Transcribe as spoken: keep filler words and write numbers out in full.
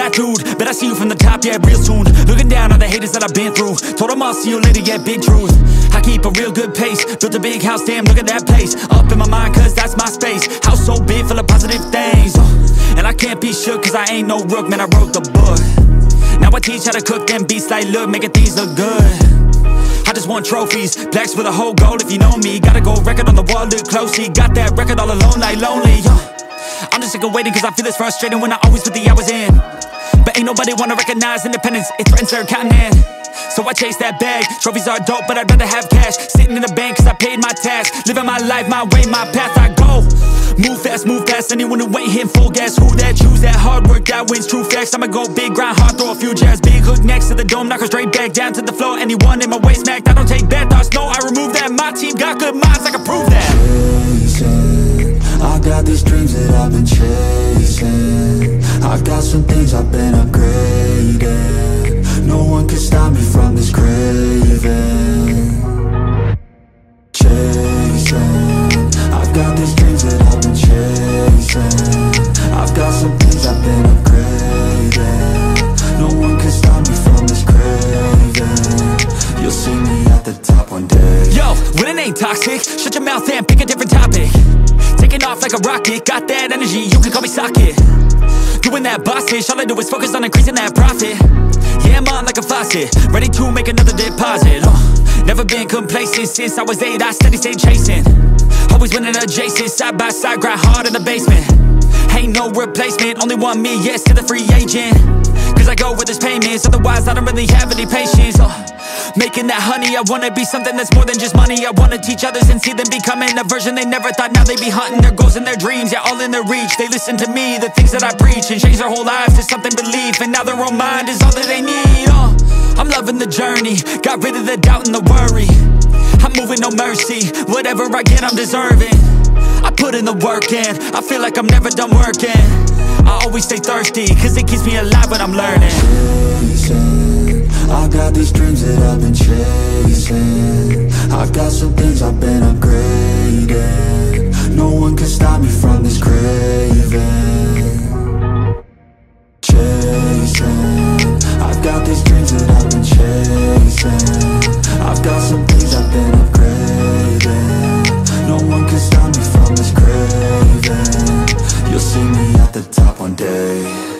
that dude. Bet I see you from the top, yeah, real soon. Looking down on the haters that I've been through. Told them I'll see you later, yeah, big truth. I keep a real good pace. Built a big house, damn, look at that place. Up in my mind, cause that's my space. House so big, full of positive things. And I can't be shook, cause I ain't no rook, man, I wrote the book. Now I teach how to cook them beats like look, making things look good. I just want trophies, blacks with a whole gold if you know me. Got a gold record on the wall, look closely. Got that record all alone like lonely, yeah. I'm just sick of waiting cause I feel it's frustrating when I always put the hours in. But ain't nobody wanna recognize independence, it threatens their continent. So I chase that bag, trophies are dope but I'd rather have cash. Sitting in the bank cause I paid my tax. Living my life, my way, my path, I go. Move fast, move fast, anyone who ain't hitting full gas. Who that choose that hard work, that wins, true facts. I'ma go big, grind hard, throw a few jabs. Big hook next to the dome, knock her straight back down to the floor. Anyone in my way smacked, I don't take bad thoughts, no, I remove that. My team got good minds, I can prove that. Chasing, I got these dreams that I've been chasing. I got some things I've been upgrading. No one can stop me from this craving. Chasing, I've got these dreams that I've been chasing. I've got some things I've been upgrading. No one can stop me from this craving. You'll see me at the top one day. Yo, winning ain't toxic. Shut your mouth and pick a different topic. Taking off like a rocket. Got that energy, you can call me socket. Doing that bossish, all I do is focus on increasing that profit. Yeah, I'm on like a faucet, ready to make another deposit. uh, Never been complacent since I was eight, I steady stayed chasing. Always winning adjacent, side by side, grind hard in the basement. Ain't no replacement, only one me, yes to the free agent. Cause I go with his payments, otherwise I don't really have any patience. uh, Making that honey, I wanna be something that's more than just money. I wanna teach others and see them becoming a version they never thought. Now they be hunting their goals and their dreams, yeah, all in their reach. They listen to me, the things that I preach, and change their whole lives to something belief. And now their own mind is all that they need. uh, I'm loving the journey, got rid of the doubt and the worry. I'm moving no mercy, whatever I get I'm deserving. I put in the work in, I feel like I'm never done working. I always stay thirsty, cause it keeps me alive when I'm learning. Chasing, I got these dreams that I've been chasing. I've got some things I've been upgrading. No one can stop me from this craving. Chasing, I've got these dreams that I've been chasing. I've got some things I've been upgrading. No one can stop me from this craving. You'll see me at the top one day.